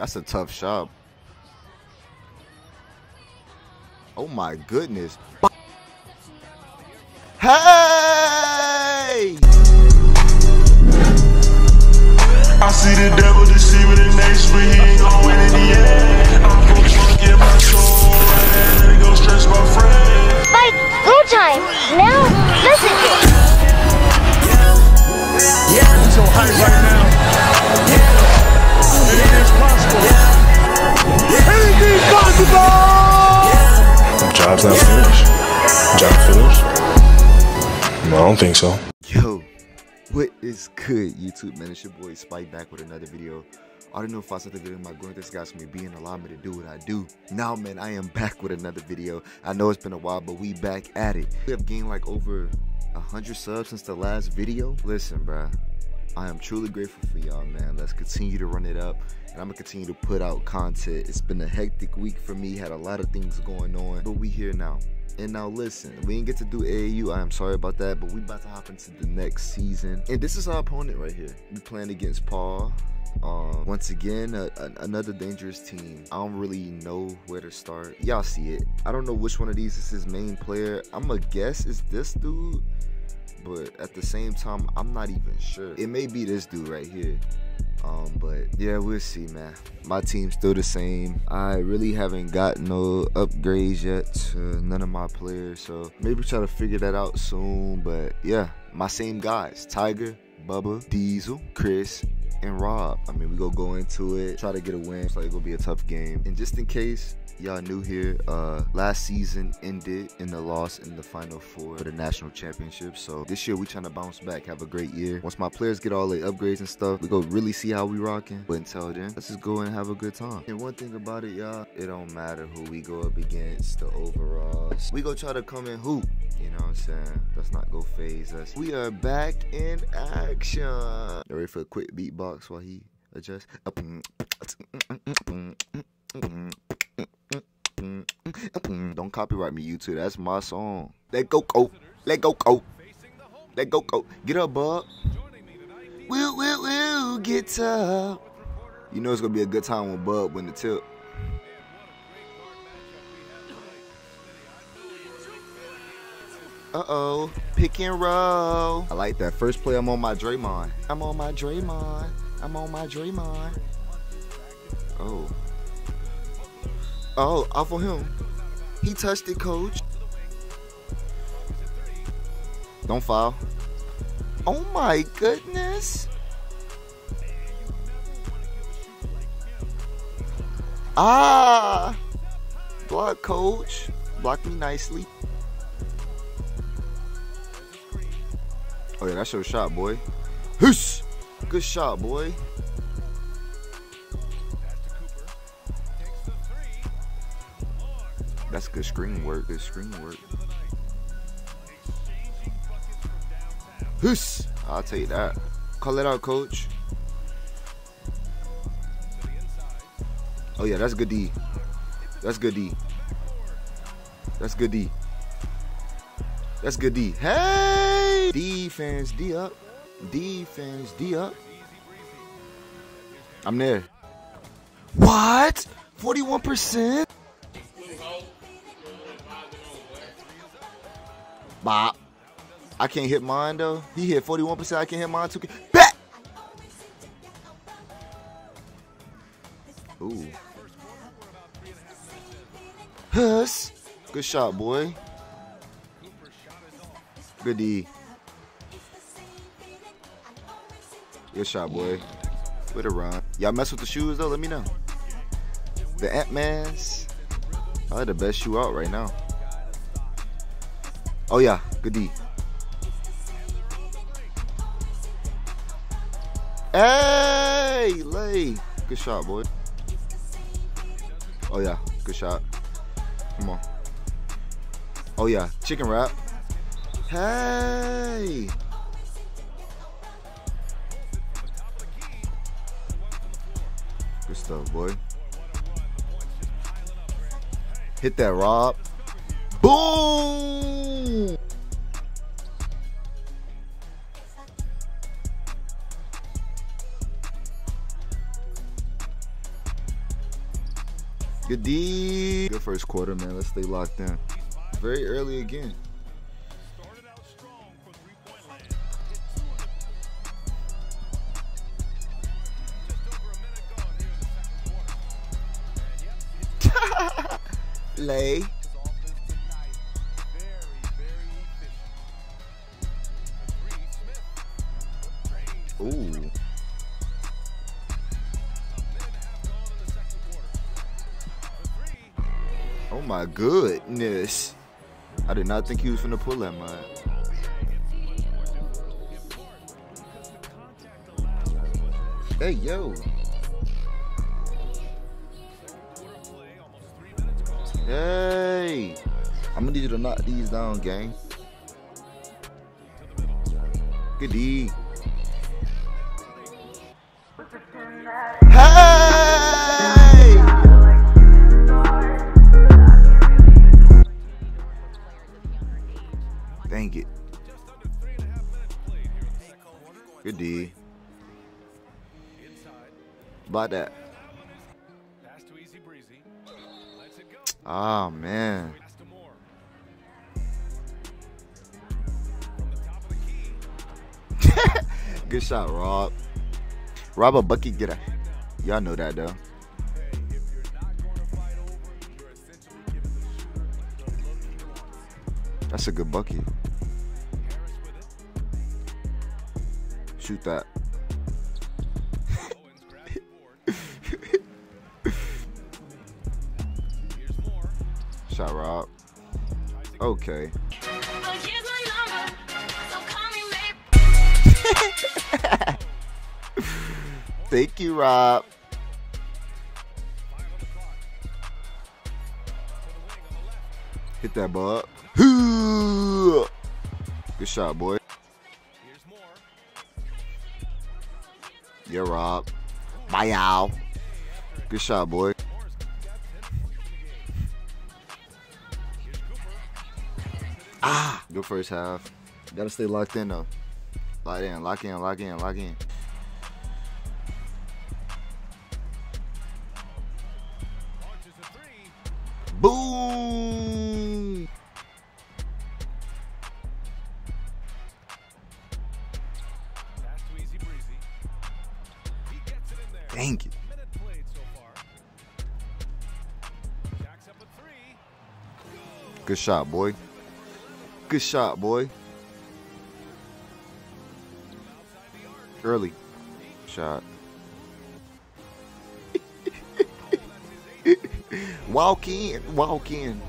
That's a tough shot. Oh my goodness. Hey! I see the devil deceiving the nation, but he ain't gonna win in the end. I'm gonna get my sword and go stretch my friend. Spike, go time. Now, listen. Yeah. I'm so hyped right now. Yeah. It is possible. Yeah. Anything is possible. Job's not finished. Job finished? No, I don't think so. Yo. What is good, YouTube, man? It's your boy Spike back with another video. I don't know if I said the video in my going. This guy's gonna be and allow me to do what I do. Now, man, I am back with another video. I know it's been a while, but we back at it. We have gained like over 100 subs since the last video. Listen, bruh, I am truly grateful for y'all, man. Let's continue to run it up, and I'm gonna continue to put out content. It's been a hectic week for me, had a lot of things going on, but we here now. And now listen, we didn't get to do AAU, I am sorry about that, but we about to hop into the next season. And this is our opponent right here. We're playing against Paul. Once again, another dangerous team. I don't really know where to start. Y'all see it. I don't know which one of these is his main player. I'm going to guess it's this dude, but at the same time, I'm not even sure. It may be this dude right here. But yeah, we'll see, man. My team's still the same. I really haven't got no upgrades yet to none of my players, so maybe try to figure that out soon. But yeah, my same guys, Tiger, Bubba, Diesel, Chris, and Rob. I mean, we gonna go into it, try to get a win. It's like it's gonna be a tough game. And just in case y'all new here, last season ended in the loss in the Final Four for the national championship. So this year we trying to bounce back, have a great year. Once my players get all their upgrades and stuff, we go really see how we rocking. But until then, let's just go and have a good time. And one thing about it, y'all, it don't matter who we go up against, the overalls. We go try to come and hoop. You know what I'm saying? Let's not go phase us. We are back in action. Y'all ready for a quick beatbox while he adjusts? Don't copyright me, YouTube. That's my song. Let go, go. Let go, go. Let go, go. Get up, bub. We'll get up. You know it's gonna be a good time when Bub win the tip. Uh-oh. Pick and roll. I like that. First play, I'm on my Draymond. I'm on my Draymond. I'm on my Draymond. Oh. Oh, off on him. He touched it, coach. Don't foul. Oh my goodness. Ah. Block, coach. Block me nicely. Oh yeah, that's your shot, boy. Hoosh. Good shot, boy. That's good screen work, good screen work. Hoos! I'll take that. Call it out, coach. Oh yeah, that's good D. That's good D. That's good D. That's good D. Hey! Defense, D up. Defense, D up. I'm there. What? 41%? Bop. I can't hit mine though. He hit 41%. I can't hit mine too. Back. Ooh. Huss. Good shot, boy. Good D. Good shot, boy. With a run. Y'all mess with the shoes though? Let me know. The Ant-Man's are the best shoe out right now. Oh yeah, good D. Hey, lay. Good shot, boy. Oh yeah, good shot. Come on. Oh yeah, chicken wrap. Hey. Good stuff, boy. Hit that, Rob. Boom. Good D. Good first quarter, man. Let's stay locked in. Very early again. Lay. Ooh. Oh my goodness. I did not think he was finna pull that mine. Hey, yo. Hey. I'm gonna need you to knock these down, gang. Good D. Dang it. Good D. About that. Oh, man. Good shot, Rob. Rob a bucket getter. Y'all know that, though. That's a good bucket. Shoot that. Shot, Rob. Okay. Thank you, Rob. Hit that ball. Good shot, boy. Yeah, Rob. My owl. Good shot, boy. Ah, good first half. Gotta stay locked in, though. Lock in, lock in, lock in, lock in. Boom! Dang it. Good shot, boy. Good shot, boy. Early shot. Walk in, walk in.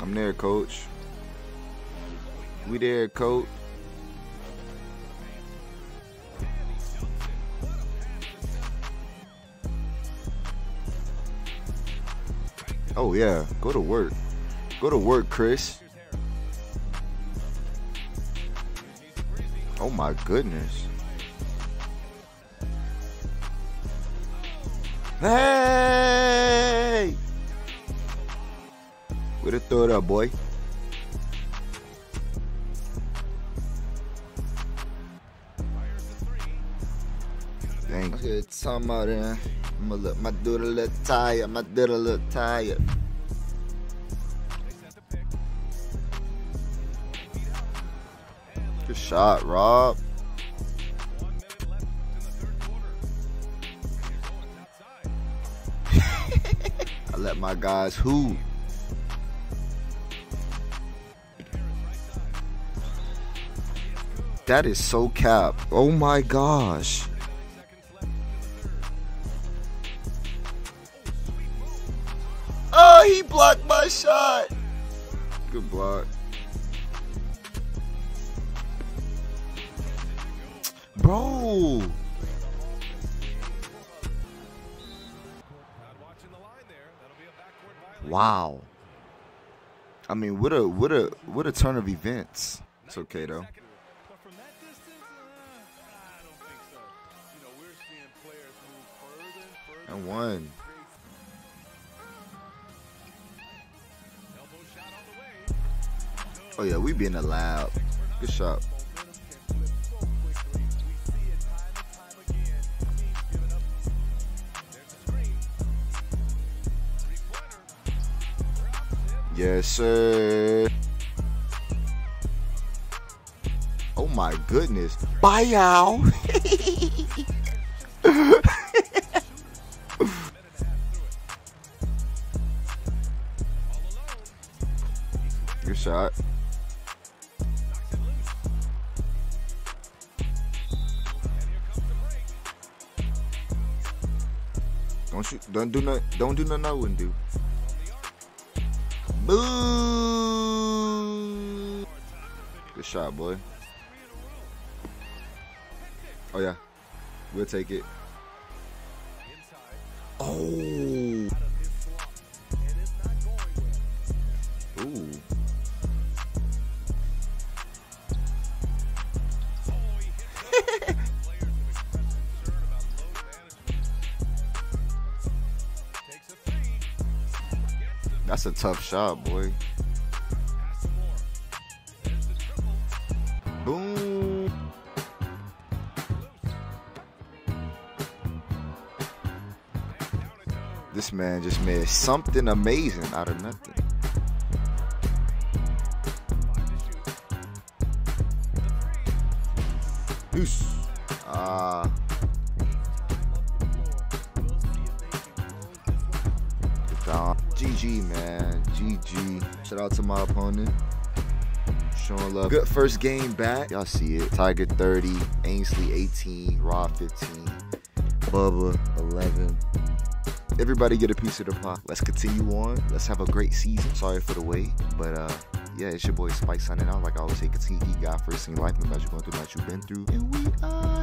I'm there, coach. We there, coach. Oh yeah, go to work. Go to work, Chris. Oh my goodness. Hey! Way to throw it up, boy. Dang. Okay, it's time out there. I'm gonna let my dude a little tired. My dude a little tired. Good shot, Rob. Let my guys who that is so cap. Oh my gosh. Oh, he blocked my shot. Good block, bro. Wow. I mean, what a turn of events. It's okay though. And one. Oh yeah, we being allowed. Good shot. Yes, sir. Oh my goodness. Bye, y'all. Good shot. Don't shoot. Don't do nothing. Don't do nothing I wouldn't do. Boo! Good shot, boy. Oh yeah, we'll take it. Oh. Ooh. That's a tough shot, boy. Boom. This man just made something amazing out of nothing. Deuce. GG, man. GG. Shout out to my opponent. Showing love. Good first game back. Y'all see it. Tiger 30, Ainsley 18, Rob 15, Bubba 11. Everybody get a piece of the pie. Let's continue on. Let's have a great season. Sorry for the wait, but yeah, it's your boy Spike signing out. Like I always say, continue to keep God first in your life, no matter what you've been through. And we are.